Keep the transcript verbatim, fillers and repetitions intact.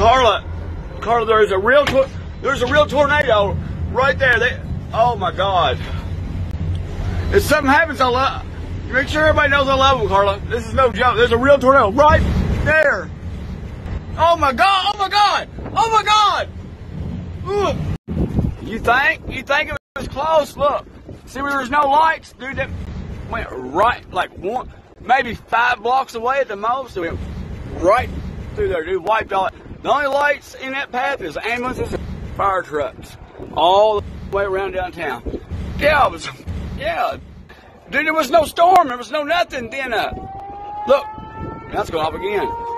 Carla, Carla, there's a real, there's a real tornado right there. They, oh my God! If something happens, I love. Make sure everybody knows I love them, Carla. This is no joke. There's a real tornado right there. Oh my God! Oh my God! Oh my God! Ooh. You think? You think it was close? Look. See where there's no lights, dude. That went right like one, maybe five blocks away at the most. So it went right through there, dude. Wiped all. The only lights in that path is ambulances, and fire trucks, all the way around downtown. Yeah, it was. Yeah. Dude, there was no storm. There was no nothing. Then, uh, look, that's going off again.